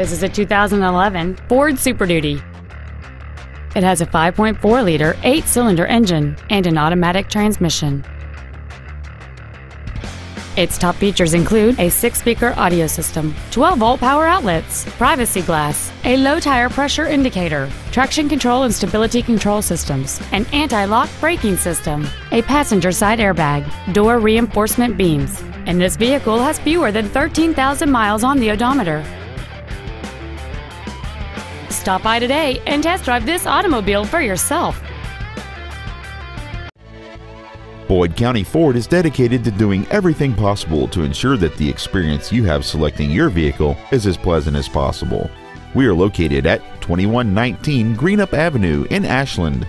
This is a 2011 Ford Super Duty. It has a 5.4-liter 8-cylinder engine and an automatic transmission. Its top features include a 6-speaker audio system, 12-volt power outlets, privacy glass, a low tire pressure indicator, traction control and stability control systems, an anti-lock braking system, a passenger side airbag, door reinforcement beams, and this vehicle has fewer than 13,000 miles on the odometer. Stop by today and test drive this automobile for yourself. Boyd County Ford is dedicated to doing everything possible to ensure that the experience you have selecting your vehicle is as pleasant as possible. We are located at 2119 Greenup Avenue in Ashland.